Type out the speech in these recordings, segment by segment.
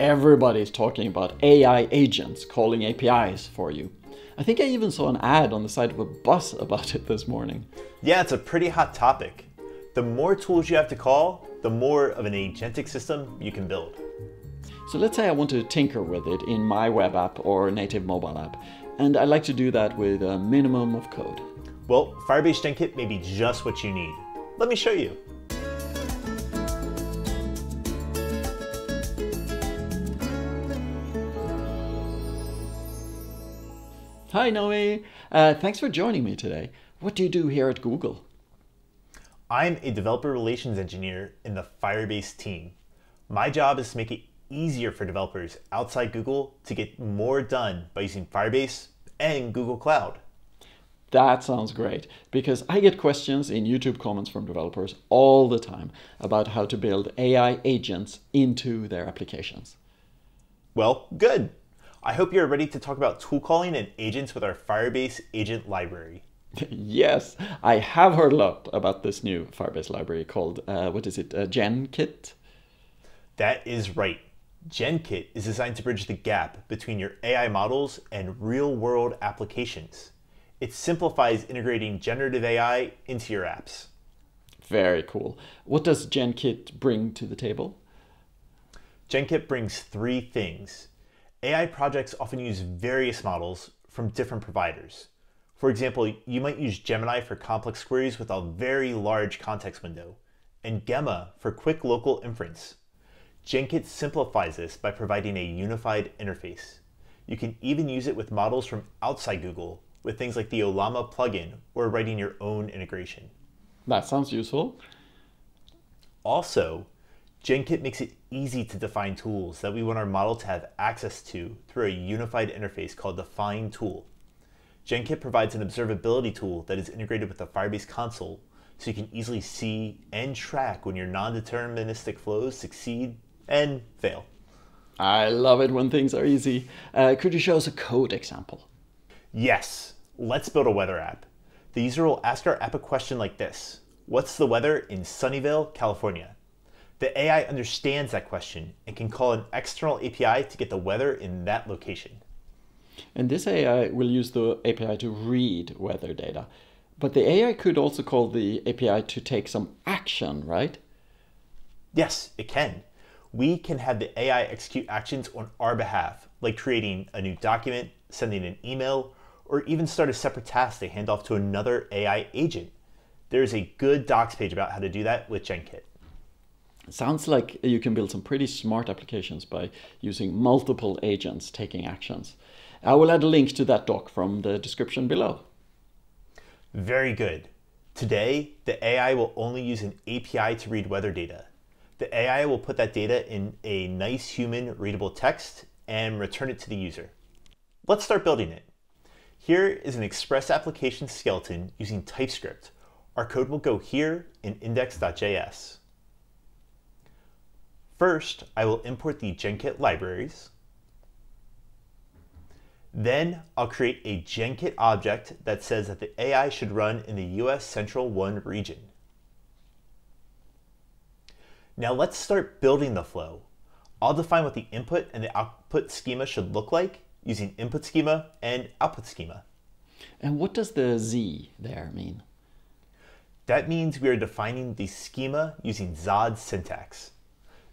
Everybody's talking about AI agents calling APIs for you. I think I even saw an ad on the side of a bus about it this morning. Yeah, it's a pretty hot topic. The more tools you have to call, the more of an agentic system you can build. So let's say I want to tinker with it in my web app or native mobile app, and I'd like to do that with a minimum of code. Well, Firebase GenKit may be just what you need. Let me show you. Hi Nohe, thanks for joining me today. What do you do here at Google? I'm a developer relations engineer in the Firebase team. My job is to make it easier for developers outside Google to get more done by using Firebase and Google Cloud. That sounds great, because I get questions in YouTube comments from developers all the time about how to build AI agents into their applications. Well, good. I hope you're ready to talk about tool calling and agents with our Firebase agent library. Yes, I have heard a lot about this new Firebase library called, GenKit? That is right. GenKit is designed to bridge the gap between your AI models and real-world applications. It simplifies integrating generative AI into your apps. Very cool. What does GenKit bring to the table? GenKit brings three things. AI projects often use various models from different providers. For example, you might use Gemini for complex queries with a very large context window, and Gemma for quick local inference. GenKit simplifies this by providing a unified interface. You can even use it with models from outside Google, with things like the Ollama plugin or writing your own integration. That sounds useful. Also, GenKit makes it easy to define tools that we want our model to have access to through a unified interface called Define Tool. GenKit provides an observability tool that is integrated with the Firebase console, so you can easily see and track when your non-deterministic flows succeed and fail. I love it when things are easy. Could you show us a code example? Yes. Let's build a weather app. The user will ask our app a question like this: what's the weather in Sunnyvale, California? The AI understands that question and can call an external API to get the weather in that location. And this AI will use the API to read weather data. But the AI could also call the API to take some action, right? Yes, it can. We can have the AI execute actions on our behalf, like creating a new document, sending an email, or even start a separate task to hand off to another AI agent. There is a good docs page about how to do that with GenKit. Sounds like you can build some pretty smart applications by using multiple agents taking actions. I will add a link to that doc from the description below. Very good. Today, the AI will only use an API to read weather data. The AI will put that data in a nice human readable text and return it to the user. Let's start building it. Here is an Express application skeleton using TypeScript. Our code will go here in index.js. First, I will import the GenKit libraries. Then I'll create a GenKit object that says that the AI should run in the US Central 1 region. Now let's start building the flow. I'll define what the input and the output schema should look like using input schema and output schema. And what does the Z there mean? That means we are defining the schema using Zod syntax.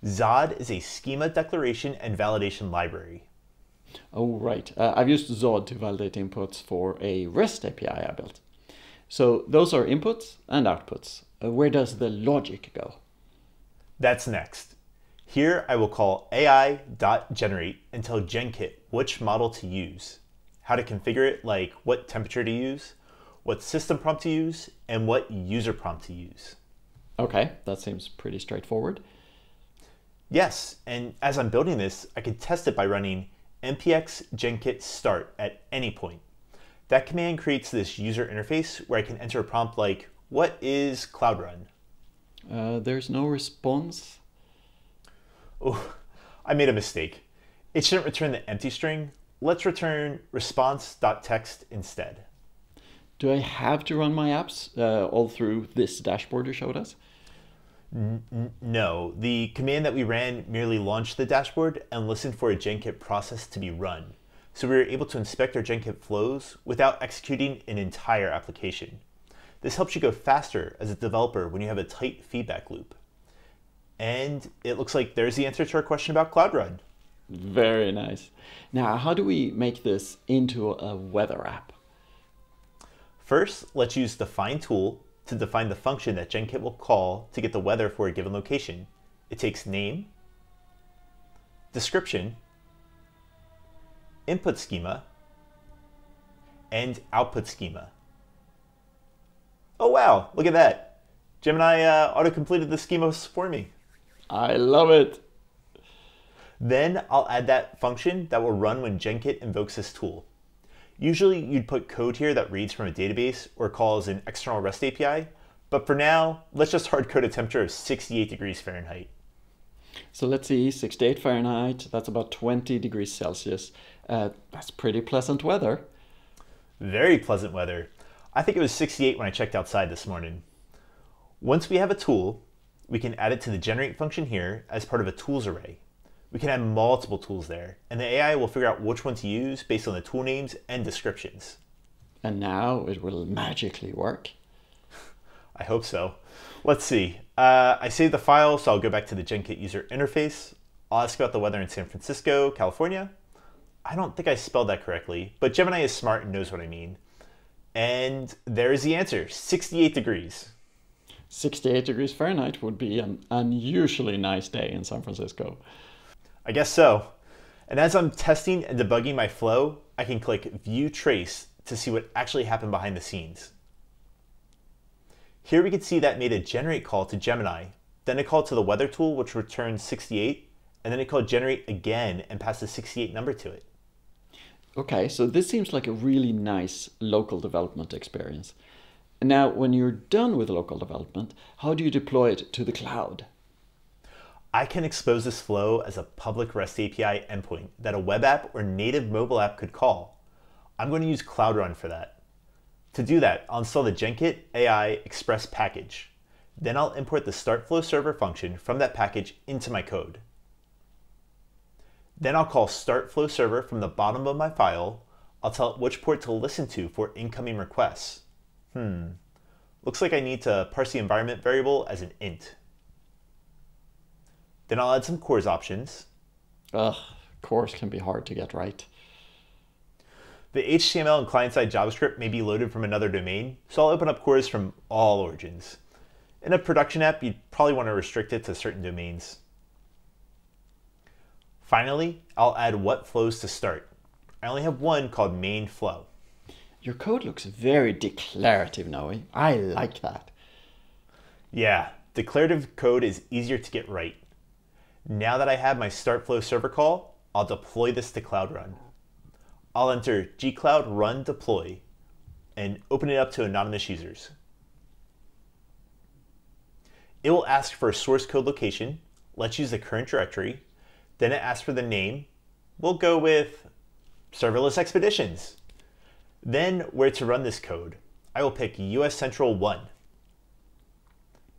Zod is a schema declaration and validation library. Oh, right. I've used Zod to validate inputs for a REST API I built. So those are inputs and outputs. Where does the logic go? That's next. Here I will call AI.generate and tell GenKit which model to use, how to configure it, like what temperature to use, what system prompt to use, and what user prompt to use. Okay, that seems pretty straightforward. Yes, and as I'm building this, I can test it by running npx genkit start at any point. That command creates this user interface where I can enter a prompt like, what is Cloud Run? There's no response. Oh, I made a mistake. It shouldn't return the empty string. Let's return response.text instead. Do I have to run my apps all through this dashboard you showed us? No, the command that we ran merely launched the dashboard and listened for a GenKit process to be run. So we were able to inspect our GenKit flows without executing an entire application. This helps you go faster as a developer when you have a tight feedback loop. And it looks like there's the answer to our question about Cloud Run. Very nice. Now, how do we make this into a weather app? First, let's use the find tool to define the function that GenKit will call to get the weather for a given location. It takes name, description, input schema, and output schema. Oh wow, look at that. Gemini auto-completed the schemas for me. I love it. Then I'll add that function that will run when GenKit invokes this tool. Usually you'd put code here that reads from a database or calls an external REST API, but for now, let's just hard code a temperature of 68 degrees Fahrenheit. So let's see, 68 Fahrenheit, that's about 20 degrees Celsius. That's pretty pleasant weather. Very pleasant weather. I think it was 68 when I checked outside this morning. Once we have a tool, we can add it to the generate function here as part of a tools array. We can add multiple tools there, and the AI will figure out which one to use based on the tool names and descriptions. And now it will magically work. I hope so. Let's see. I saved the file, so I'll go back to the GenKit user interface. I'll ask about the weather in San Francisco, California. I don't think I spelled that correctly, but Gemini is smart and knows what I mean. And there is the answer, 68 degrees. 68 degrees Fahrenheit would be an unusually nice day in San Francisco. I guess so. And as I'm testing and debugging my flow, I can click View Trace to see what actually happened behind the scenes. Here we can see that made a generate call to Gemini, then a call to the weather tool, which returned 68, and then it called generate again and passed the 68 number to it. Okay, so this seems like a really nice local development experience. Now, when you're done with local development, how do you deploy it to the cloud? I can expose this flow as a public REST API endpoint that a web app or native mobile app could call. I'm going to use Cloud Run for that. To do that, I'll install the GenKit AI Express package. Then I'll import the startFlow server function from that package into my code. Then I'll call startFlow server from the bottom of my file. I'll tell it which port to listen to for incoming requests. Looks like I need to parse the environment variable as an int. Then I'll add some cores options. Ugh, cores can be hard to get right. The HTML and client-side JavaScript may be loaded from another domain, so I'll open up cores from all origins. In a production app, you'd probably want to restrict it to certain domains. Finally, I'll add what flows to start. I only have one called main flow. Your code looks very declarative, Nohe. I like that. Yeah, declarative code is easier to get right. Now that I have my startFlow server call, I'll deploy this to Cloud Run. I'll enter gcloud run deploy and open it up to anonymous users. It will ask for a source code location. Let's use the current directory. Then it asks for the name. We'll go with serverless expeditions. Then where to run this code. I will pick US Central 1.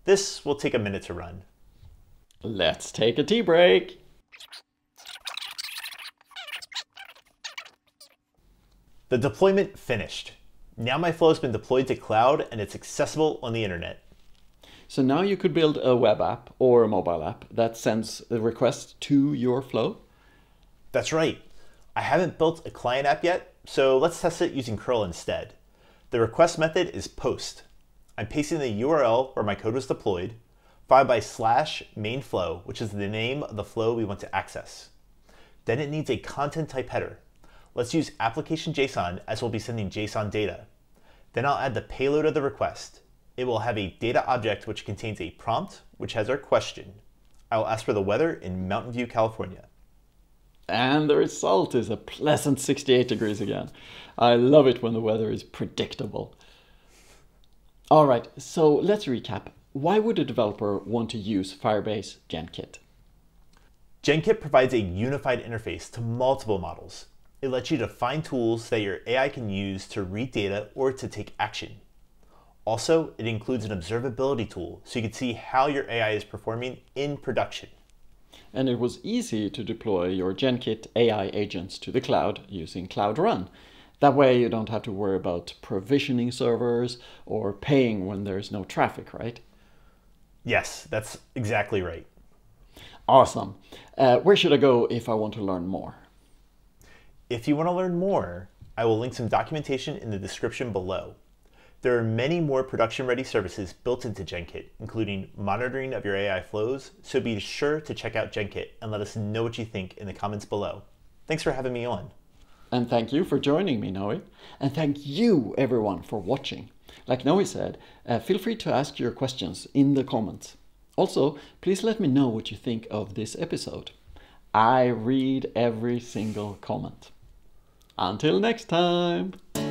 This will take a minute to run. Let's take a tea break. The deployment finished. Now my flow has been deployed to cloud and it's accessible on the internet. So now you could build a web app or a mobile app that sends a request to your flow? That's right. I haven't built a client app yet, so let's test it using curl instead. The request method is post. I'm pasting the URL where my code was deployed, followed by slash main flow, which is the name of the flow we want to access. Then it needs a content type header. Let's use application JSON as we'll be sending JSON data. Then I'll add the payload of the request. It will have a data object which contains a prompt, which has our question. I will ask for the weather in Mountain View, California. And the result is a pleasant 68 degrees again. I love it when the weather is predictable. All right, so let's recap. Why would a developer want to use Firebase GenKit? GenKit provides a unified interface to multiple models. It lets you define tools that your AI can use to read data or to take action. Also, it includes an observability tool so you can see how your AI is performing in production. And it was easy to deploy your GenKit AI agents to the cloud using Cloud Run. That way you don't have to worry about provisioning servers or paying when there's no traffic, right? Yes, that's exactly right. Awesome. Where should I go if I want to learn more? If you want to learn more, I will link some documentation in the description below. There are many more production-ready services built into GenKit, including monitoring of your AI flows, so be sure to check out GenKit and let us know what you think in the comments below. Thanks for having me on. And thank you for joining me, Nohe. And thank you, everyone, for watching. Like Nohe said, feel free to ask your questions in the comments. Also, please let me know what you think of this episode. I read every single comment. Until next time!